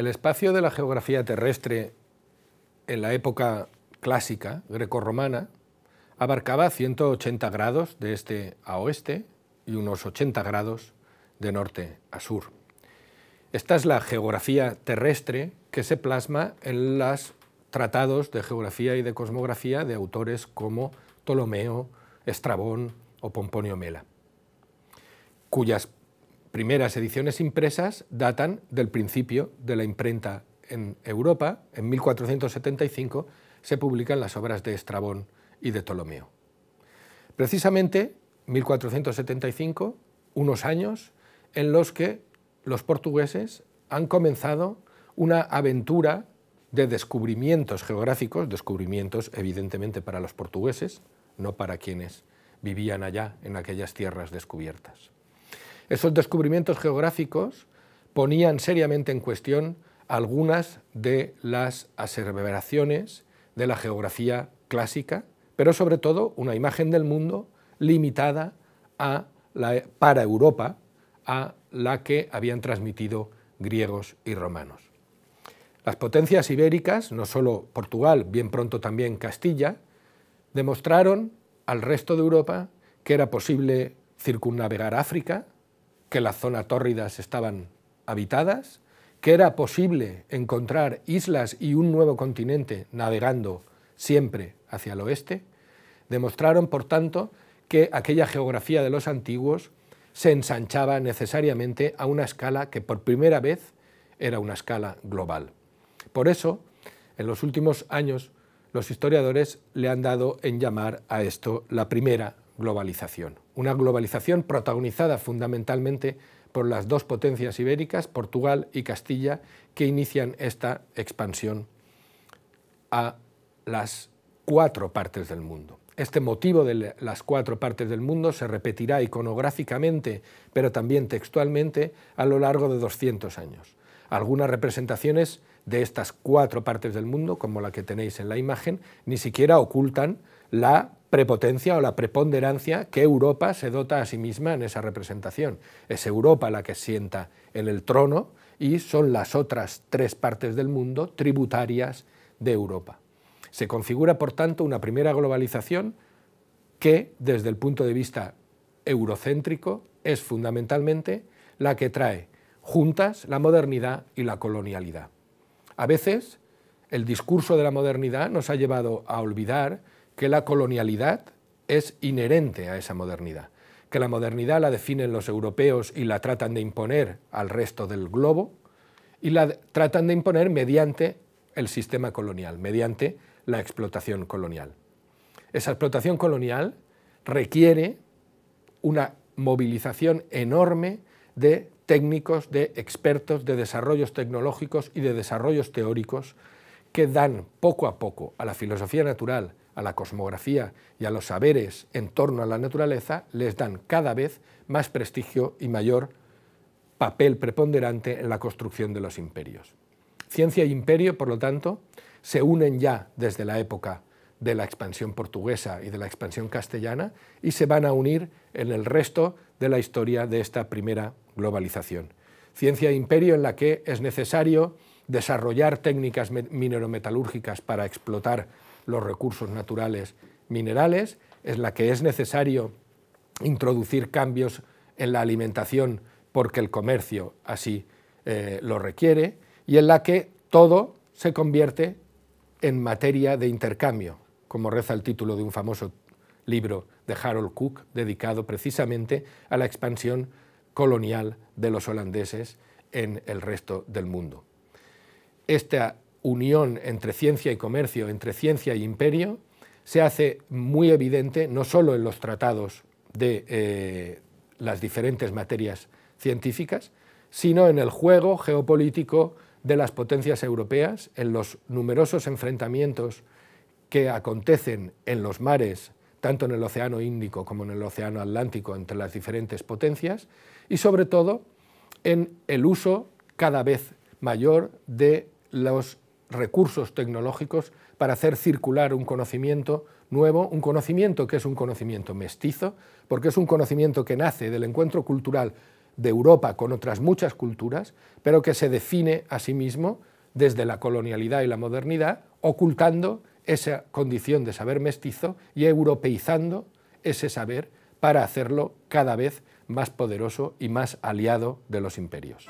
El espacio de la geografía terrestre en la época clásica grecorromana abarcaba 180 grados de este a oeste y unos 80 grados de norte a sur. Esta es la geografía terrestre que se plasma en los tratados de geografía y de cosmografía de autores como Ptolomeo, Estrabón o Pomponio Mela, cuyas primeras ediciones impresas datan del principio de la imprenta en Europa. En 1475 se publican las obras de Estrabón y de Ptolomeo. Precisamente, 1475, unos años en los que los portugueses han comenzado una aventura de descubrimientos geográficos, descubrimientos evidentemente para los portugueses, no para quienes vivían allá en aquellas tierras descubiertas. Esos descubrimientos geográficos ponían seriamente en cuestión algunas de las aseveraciones de la geografía clásica, pero sobre todo una imagen del mundo limitada para Europa a la que habían transmitido griegos y romanos. Las potencias ibéricas, no solo Portugal, bien pronto también Castilla, demostraron al resto de Europa que era posible circunnavegar África, que las zonas tórridas estaban habitadas, que era posible encontrar islas y un nuevo continente navegando siempre hacia el oeste. Demostraron, por tanto, que aquella geografía de los antiguos se ensanchaba necesariamente a una escala que por primera vez era una escala global. Por eso, en los últimos años, los historiadores le han dado en llamar a esto la primera globalización. Una globalización protagonizada fundamentalmente por las dos potencias ibéricas, Portugal y Castilla, que inician esta expansión a las cuatro partes del mundo. Este motivo de las cuatro partes del mundo se repetirá iconográficamente, pero también textualmente, a lo largo de 200 años. Algunas representaciones de estas cuatro partes del mundo, como la que tenéis en la imagen, ni siquiera ocultan la prepotencia o la preponderancia que Europa se dota a sí misma en esa representación. Es Europa la que sienta en el trono y son las otras tres partes del mundo tributarias de Europa. Se configura, por tanto, una primera globalización que, desde el punto de vista eurocéntrico, es fundamentalmente la que trae juntas la modernidad y la colonialidad. A veces, el discurso de la modernidad nos ha llevado a olvidar que la colonialidad es inherente a esa modernidad, que la modernidad la definen los europeos y la tratan de imponer al resto del globo, y la tratan de imponer mediante el sistema colonial, mediante la explotación colonial. Esa explotación colonial requiere una movilización enorme de técnicos, de expertos, de desarrollos tecnológicos y de desarrollos teóricos que dan poco a poco a la filosofía natural, a la cosmografía y a los saberes en torno a la naturaleza, les dan cada vez más prestigio y mayor papel preponderante en la construcción de los imperios. Ciencia e imperio, por lo tanto, se unen ya desde la época de la expansión portuguesa y de la expansión castellana y se van a unir en el resto de la historia de esta primera globalización. Ciencia e imperio en la que es necesario desarrollar técnicas minero-metalúrgicas para explotar los recursos naturales minerales, es la que es necesario introducir cambios en la alimentación porque el comercio así lo requiere, y en la que todo se convierte en materia de intercambio, como reza el título de un famoso libro de Harold Cook dedicado precisamente a la expansión colonial de los holandeses en el resto del mundo. Esta unión entre ciencia y comercio, entre ciencia y imperio, se hace muy evidente no solo en los tratados de las diferentes materias científicas, sino en el juego geopolítico de las potencias europeas, en los numerosos enfrentamientos que acontecen en los mares, tanto en el Océano Índico como en el Océano Atlántico, entre las diferentes potencias, y sobre todo en el uso cada vez mayor de los recursos tecnológicos para hacer circular un conocimiento nuevo, un conocimiento que es un conocimiento mestizo, porque es un conocimiento que nace del encuentro cultural de Europa con otras muchas culturas, pero que se define a sí mismo desde la colonialidad y la modernidad, ocultando esa condición de saber mestizo y europeizando ese saber para hacerlo cada vez más poderoso y más aliado de los imperios.